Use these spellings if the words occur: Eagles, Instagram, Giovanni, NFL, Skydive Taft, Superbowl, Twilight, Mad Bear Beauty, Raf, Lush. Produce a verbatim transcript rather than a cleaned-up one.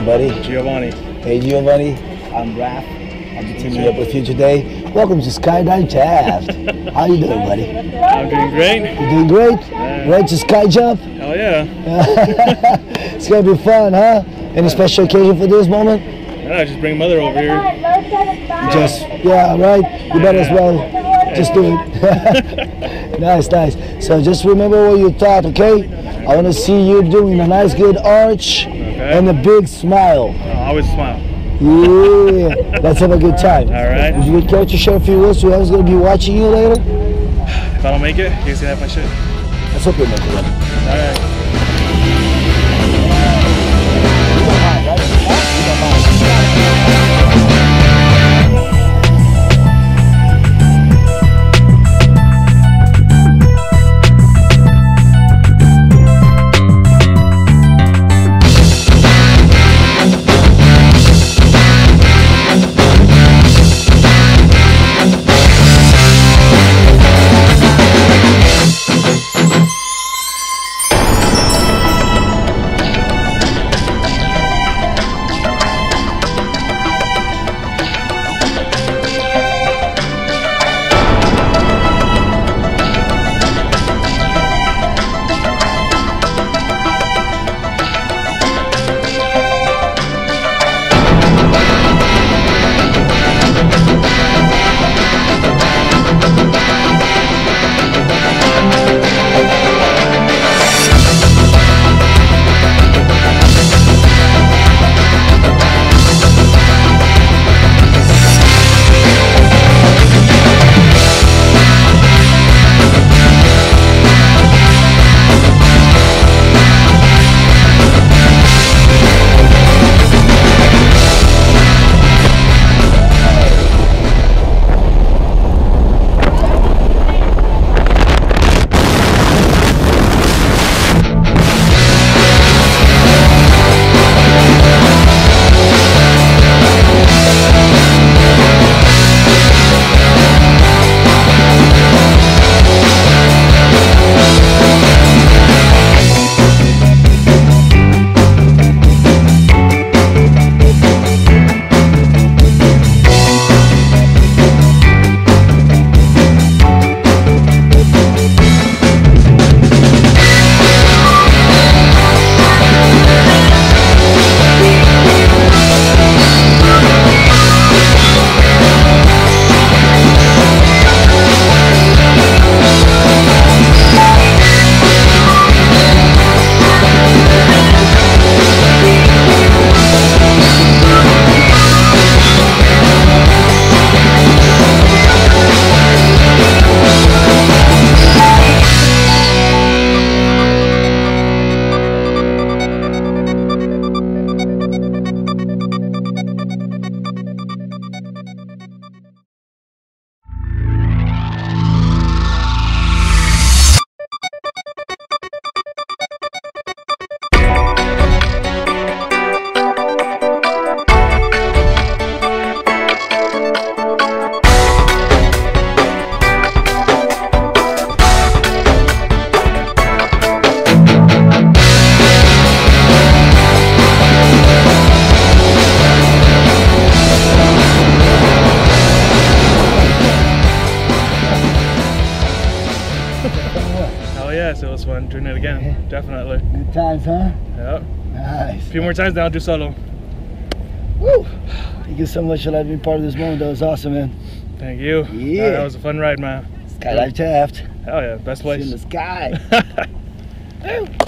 name, buddy? Giovanni. Hey, Giovanni. I'm Raf. I'm the team up with you today. Welcome to Skydive Taft. How you doing, buddy? I'm doing great. You doing great? Yeah. Ready to sky jump? Hell yeah. It's going to be fun, huh? Any special occasion for this moment? Yeah, just bring mother over here. Just, yeah, right? You better as well. Just do it. Nice, nice. So just remember what you thought, okay? I want to see you doing a nice good arch, okay, and a big smile. I always smile. Yeah. Let's have a good time. All right. If you could care to share a few words to whoever's going to be watching you later? If I don't make it, you guys can have my shit. That's okay, man. All right. So it's fun doing it again, yeah. Definitely. Good times, huh? Yep. Nice. A few more times, then I'll do solo. Woo! Thank you so much for letting me be part of this moment. That was awesome, man. Thank you. Yeah. That, that was a fun ride, man. Skydive Taft. Hell yeah, best place. It's in the sky.